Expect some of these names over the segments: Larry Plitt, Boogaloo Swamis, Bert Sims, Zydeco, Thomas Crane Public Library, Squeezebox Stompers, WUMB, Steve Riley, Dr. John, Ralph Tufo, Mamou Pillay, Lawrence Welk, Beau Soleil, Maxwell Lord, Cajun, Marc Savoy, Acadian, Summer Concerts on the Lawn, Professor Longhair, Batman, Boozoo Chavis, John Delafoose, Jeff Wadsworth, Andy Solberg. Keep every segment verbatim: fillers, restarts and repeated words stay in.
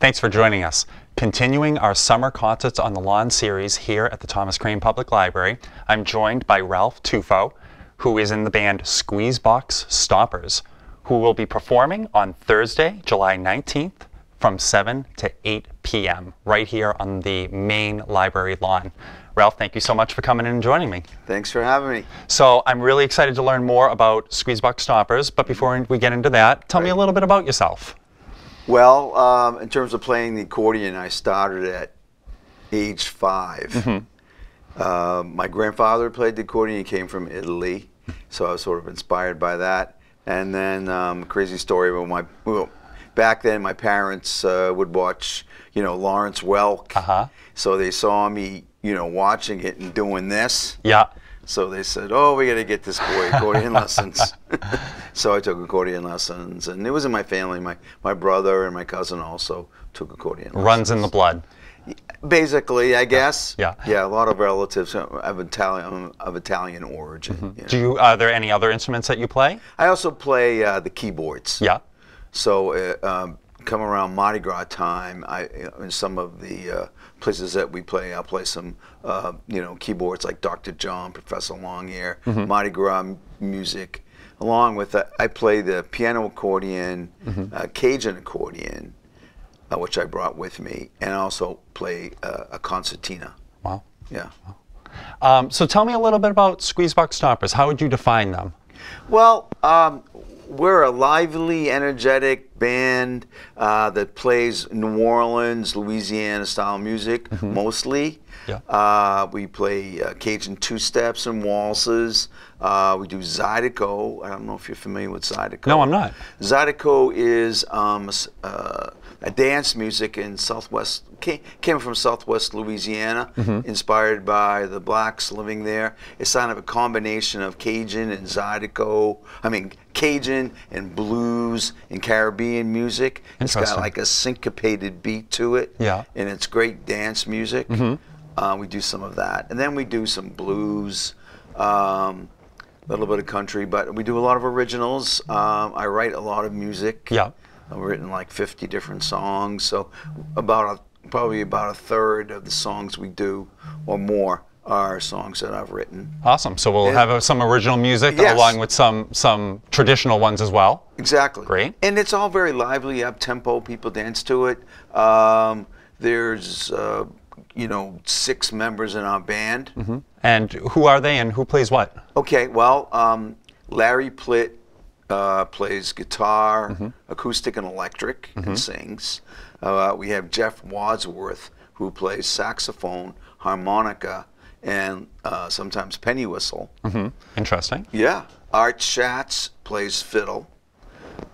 Thanks for joining us. Continuing our Summer Concerts on the Lawn series here at the Thomas Crane Public Library, I'm joined by Ralph Tufo, who is in the band Squeezebox Stompers, who will be performing on Thursday, July nineteenth from seven to eight p m right here on the main library lawn. Ralph, thank you so much for coming in and joining me. Thanks for having me. So I'm really excited to learn more about Squeezebox Stompers, but before we get into that, tell right. me a little bit about yourself. Well, um, in terms of playing the accordion, I started at age five. Mm-hmm. uh, my grandfather played the accordion. He came from Italy, so I was sort of inspired by that. And then, um, crazy story about my, well, back then my parents uh, would watch, you know, Lawrence Welk. Uh-huh. So they saw me, you know, watching it and doing this. Yeah. So they said, oh, we got to get this boy accordion lessons. So I took accordion lessons, and it was in my family. My, my brother and my cousin also took accordion lessons. Runs in the blood. Basically, I guess. Yeah. Yeah, a lot of relatives of Italian, of Italian origin. Mm-hmm. You know. Do you, are there any other instruments that you play? I also play uh, the keyboards. Yeah. So uh, um, come around Mardi Gras time, I, in some of the uh, places that we play, I'll play some, uh, you know, keyboards like Doctor John, Professor Longhair, mm-hmm. Mardi Gras music, along with, uh, I play the piano accordion, mm-hmm. uh, Cajun accordion, uh, which I brought with me, and I also play uh, a concertina. Wow. Yeah. Wow. Um, so tell me a little bit about Squeezebox Stompers. How would you define them? Well, um, we're a lively, energetic band uh, that plays New Orleans, Louisiana style music, mm-hmm. mostly. Yeah. Uh, we play uh, Cajun two-steps and waltzes. Uh, we do Zydeco. I don't know if you're familiar with Zydeco. No, I'm not. Zydeco is um, uh, a dance music in Southwest, came, came from Southwest Louisiana, mm-hmm. inspired by the blacks living there. It's kind of a combination of Cajun and Zydeco, I mean Cajun and blues and Caribbean music. It's got like a syncopated beat to it, yeah. and it's great dance music. Mm-hmm. Uh, we do some of that, and then we do some blues, um, a little bit of country, but we do a lot of originals. Um, I write a lot of music. Yeah. I've written like fifty different songs, so about a, probably about a third of the songs we do or more are songs that I've written. Awesome. So we'll and, have uh, some original music yes. along with some some traditional ones as well. Exactly. Great. And it's all very lively, up-tempo, people dance to it. Um, there's, uh, you know, six members in our band. Mm-hmm. And who are they and who plays what? Okay, well, um, Larry Plitt Uh, plays guitar, mm-hmm. acoustic and electric, mm-hmm. and sings. Uh, we have Jeff Wadsworth, who plays saxophone, harmonica, and uh, sometimes penny whistle. Mm-hmm. Interesting. Yeah. Art Schatz plays fiddle.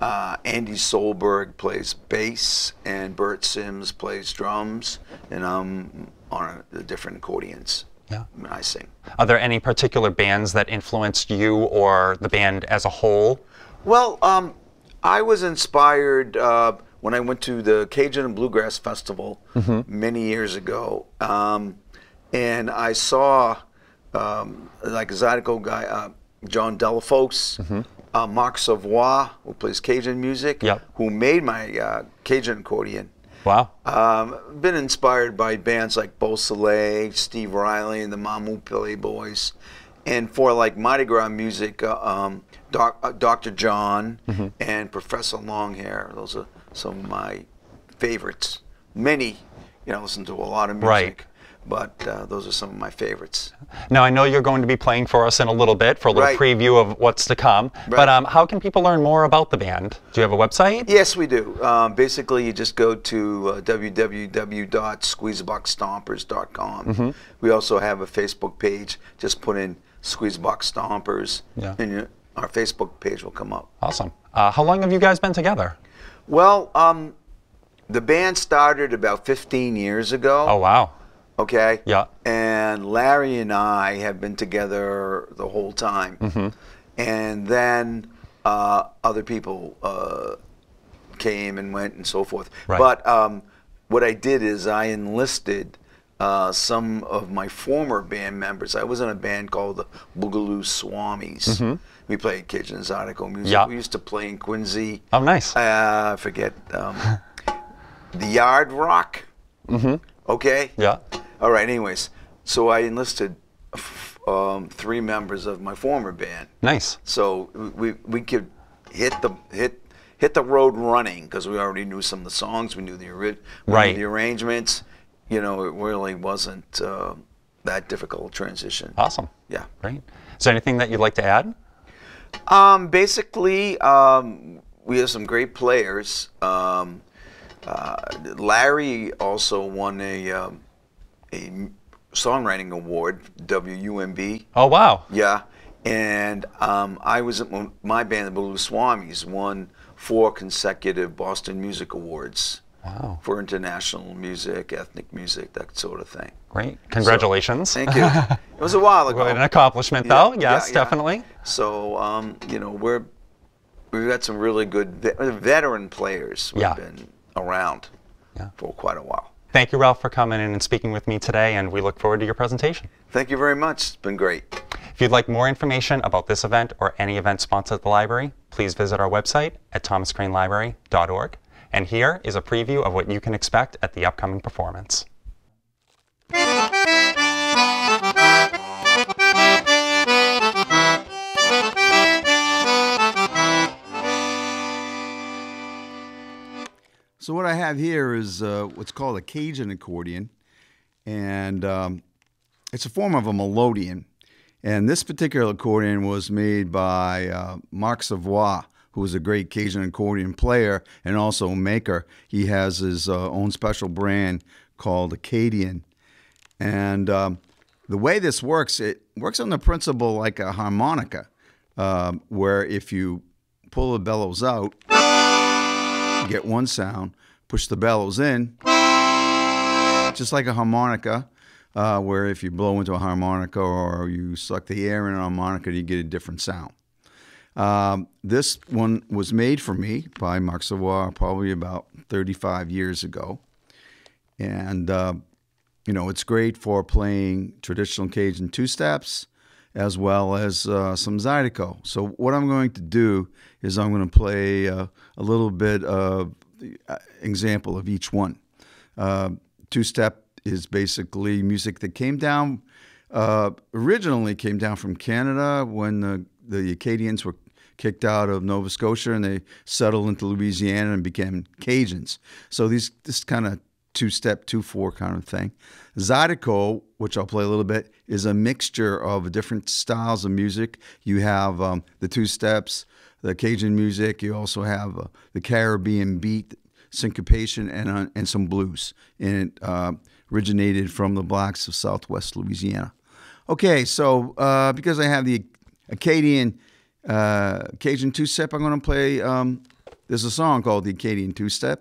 Uh, Andy Solberg plays bass, and Bert Sims plays drums, and I'm on the different accordions. Yeah. I sing. Are there any particular bands that influenced you or the band as a whole? Well, um, I was inspired uh, when I went to the Cajun and Bluegrass Festival mm-hmm. many years ago, um, and I saw um, like a Zydeco guy, uh, John Delafoose, mm-hmm. uh, Marc Savoy, who plays Cajun music, yep. who made my uh, Cajun accordion. Wow. Um, been inspired by bands like Beau Soleil, Steve Riley, and the Mamou Pillay boys. And for like Mardi Gras music, uh, um, doc, uh, Doctor John mm-hmm. and Professor Longhair. Those are some of my favorites. Many, you know, listen to a lot of music. Right. But uh, those are some of my favorites. Now I know you're going to be playing for us in a little bit for a little right. preview of what's to come. Right. But um, how can people learn more about the band? Do you have a website? Yes, we do. Um, basically, you just go to uh, w w w dot squeezebox stompers dot com. Mm-hmm. We also have a Facebook page. Just put in Squeezebox Stompers, yeah. and your, our Facebook page will come up. Awesome. Uh, how long have you guys been together? Well, um, the band started about fifteen years ago. Oh wow. Okay. Yeah. And Larry and I have been together the whole time. Mm-hmm. And then uh, other people uh, came and went and so forth. Right. But um, what I did is I enlisted uh, some of my former band members. I was in a band called the Boogaloo Swamis. Mm-hmm. We played Cajun Zydeco music. Yeah. We used to play in Quincy. Oh, nice. Uh, I forget. Um, the Yard Rock. Mm-hmm. Okay. Yeah. All right. Anyways, so I enlisted um, three members of my former band. Nice. So we we could hit the hit hit the road running because we already knew some of the songs. We knew the ori we right. knew the arrangements. You know, it really wasn't uh, that difficult a transition. Awesome. Yeah. Great. Is there anything that you'd like to add? Um, basically, um, we have some great players. Um, uh, Larry also won a um, a songwriting award, W U M B. Oh wow! Yeah, and um, I was my band, the Boogaloo Swamis, won four consecutive Boston Music Awards. Wow. For international music, ethnic music, that sort of thing. Great. Congratulations. So, thank you. It was a while ago. An accomplishment, yeah, though. Yes, yeah, definitely. Yeah. So, um, you know, we're, we've got some really good ve veteran players who've yeah. been around yeah. for quite a while. Thank you, Ralph, for coming in and speaking with me today, and we look forward to your presentation. Thank you very much. It's been great. If you'd like more information about this event or any event sponsored at the library, please visit our website at thomas crane library dot org. And here is a preview of what you can expect at the upcoming performance. So what I have here is uh, what's called a Cajun accordion, and um, it's a form of a melodeon. And this particular accordion was made by uh, Marc Savoy, who was a great Cajun accordion player and also maker. He has his uh, own special brand called Acadian. And um, the way this works, it works on the principle like a harmonica, uh, where if you pull the bellows out, you get one sound, push the bellows in, just like a harmonica, uh, where if you blow into a harmonica or you suck the air in a harmonica, you get a different sound. Um, this one was made for me by Marc Savoy probably about thirty-five years ago. And, uh, you know, it's great for playing traditional Cajun two-steps as well as uh, some Zydeco. So what I'm going to do is I'm going to play uh, a little bit of the example of each one. Uh, two-step is basically music that came down, uh, originally came down from Canada when the, the Acadians were kicked out of Nova Scotia and they settled into Louisiana and became Cajuns. So these this kind of two-step, two-four kind of thing. Zydeco, which I'll play a little bit, is a mixture of different styles of music. You have um, the two-steps, the Cajun music. You also have uh, the Caribbean beat, syncopation, and, uh, and some blues. And it uh, originated from the blacks of southwest Louisiana. Okay, so uh, because I have the Acadian Uh, Cajun two-step, I'm going to play, um, there's a song called the Acadian two-step,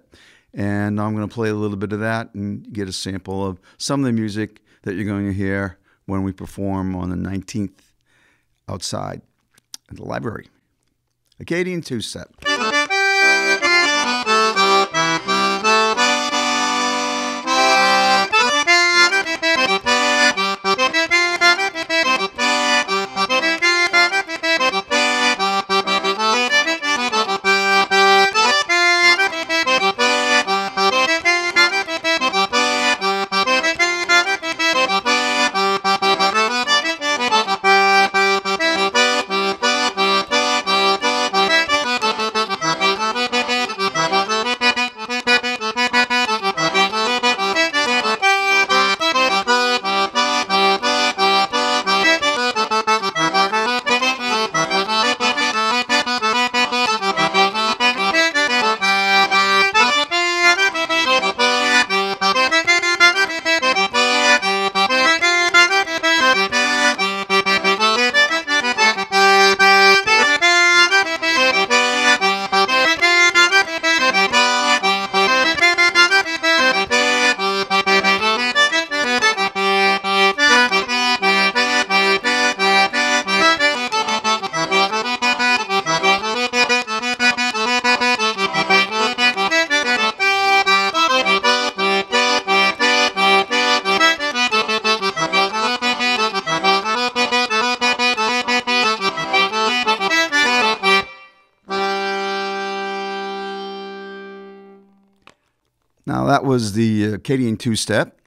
and I'm going to play a little bit of that and get a sample of some of the music that you're going to hear when we perform on the nineteenth outside at the library. Acadian two-step. Thank you. that was the Acadian two-step.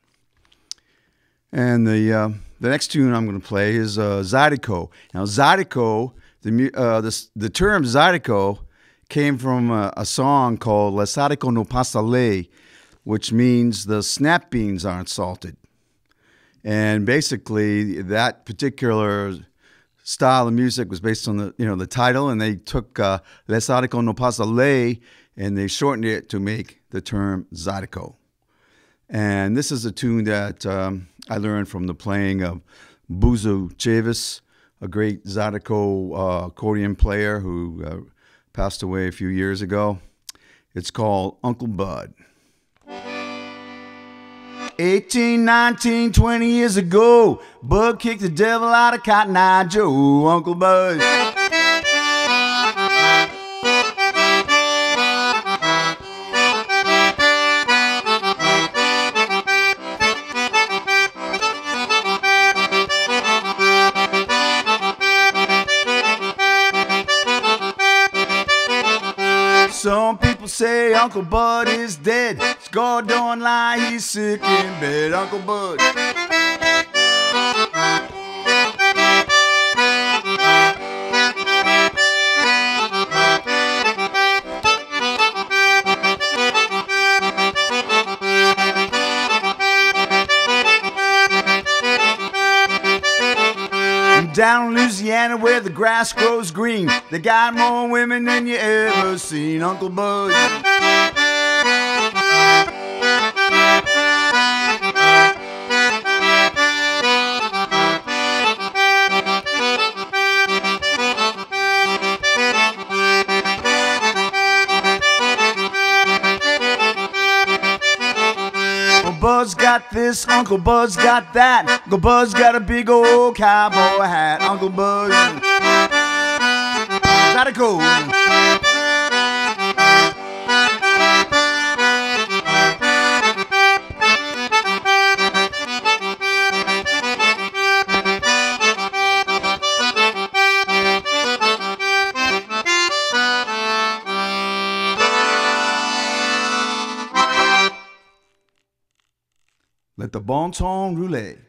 And the uh, the next tune I'm going to play is uh, Zydeco. Now, Zydeco, the, uh, the, the term Zydeco came from a, a song called La Zydeco no pasa ley, which means the snap beans aren't salted. And basically, that particular style of music was based on the you know the title, and they took uh, La Zydeco no pasa ley, and they shortened it to make the term Zydeco. And this is a tune that um, I learned from the playing of Boozoo Chavis, a great Zydeco uh, accordion player who uh, passed away a few years ago. It's called Uncle Bud. eighteen, nineteen, twenty years ago, Bud kicked the devil out of Cotton Eye Joe, Uncle Bud. Some people say Uncle Bud is dead. Scar don't lie, he's sick in bed, Uncle Bud. Down in Louisiana where the grass grows green, they got more women than you ever seen, Uncle Bud. Got this, Uncle Bud's got that. Uncle Bud's got a big old cowboy hat, Uncle Bud. Gotta go. Let the bon ton roulette.